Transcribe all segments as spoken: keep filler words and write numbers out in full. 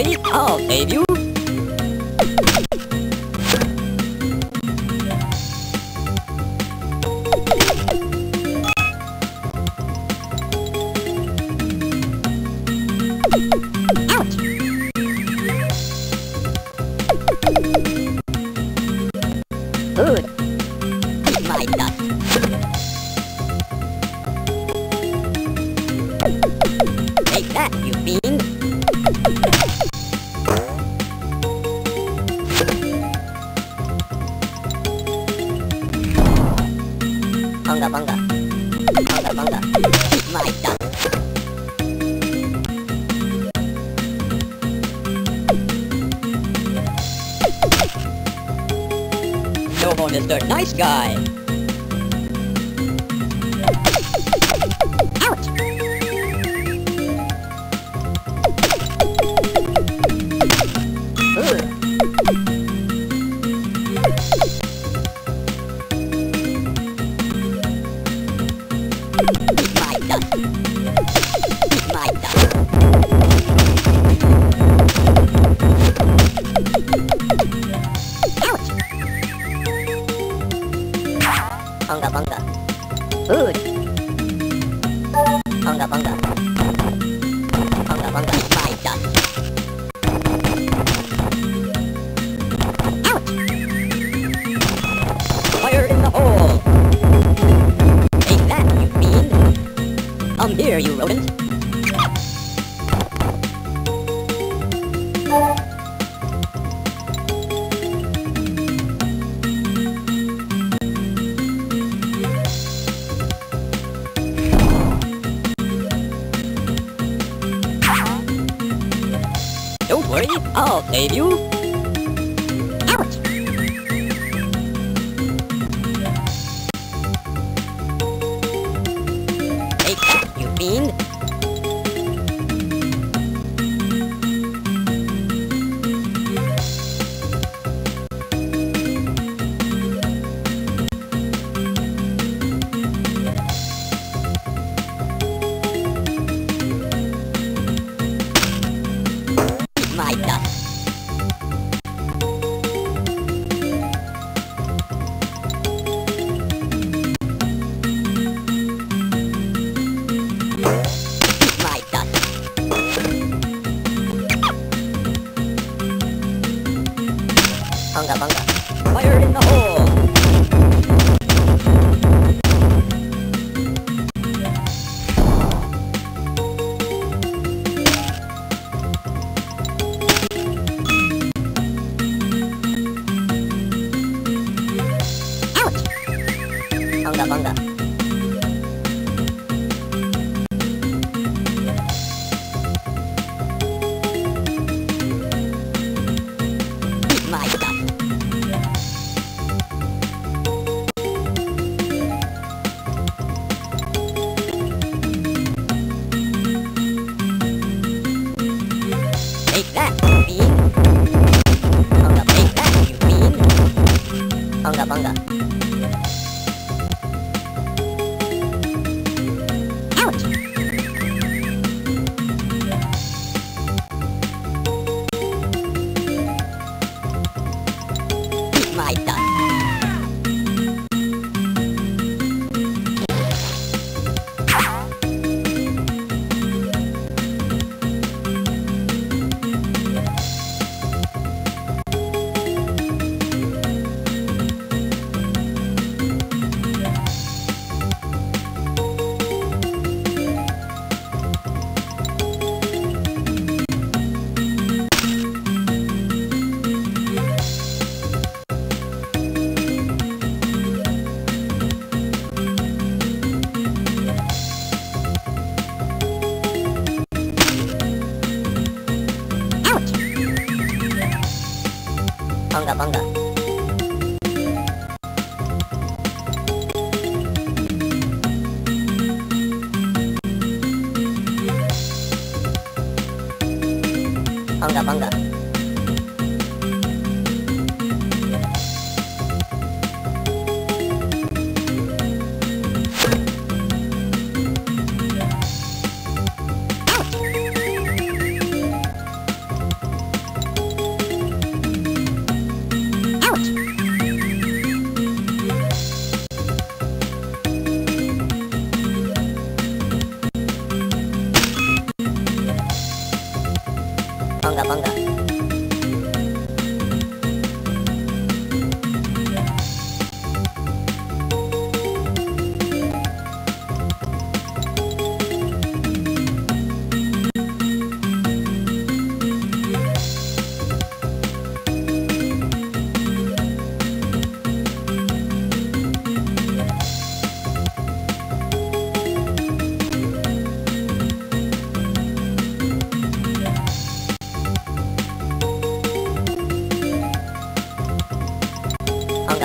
already out, have you?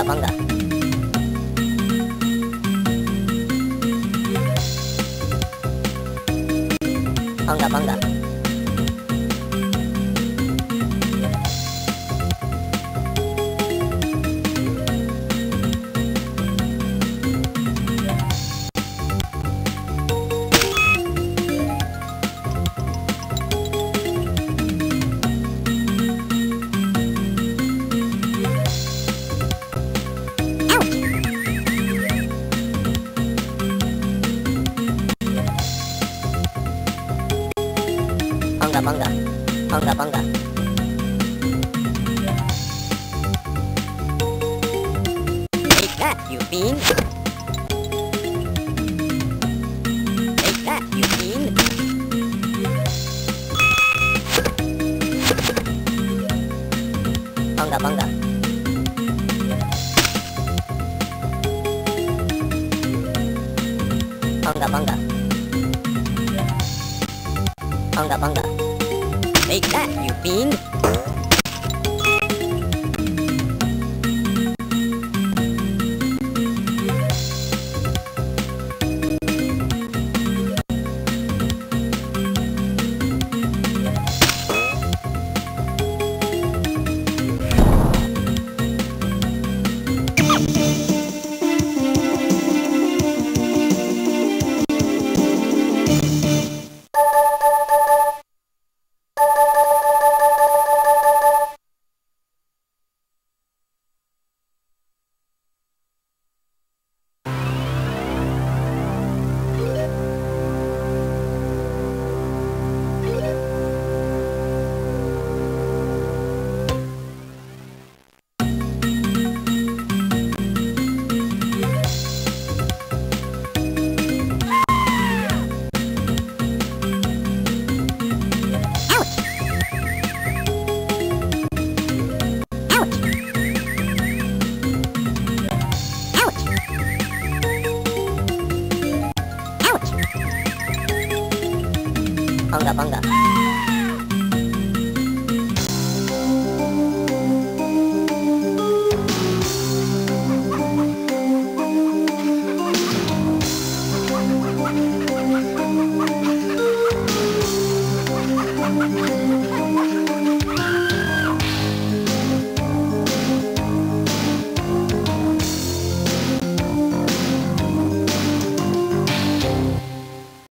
apa enggak. Oh enggak apa enggak. Bangga, bangga, bangga. Take that, you fiend! Take that, you fiend! Bangga, bangga. Bangga, bangga. Bangga, bangga. Take that, you fiend!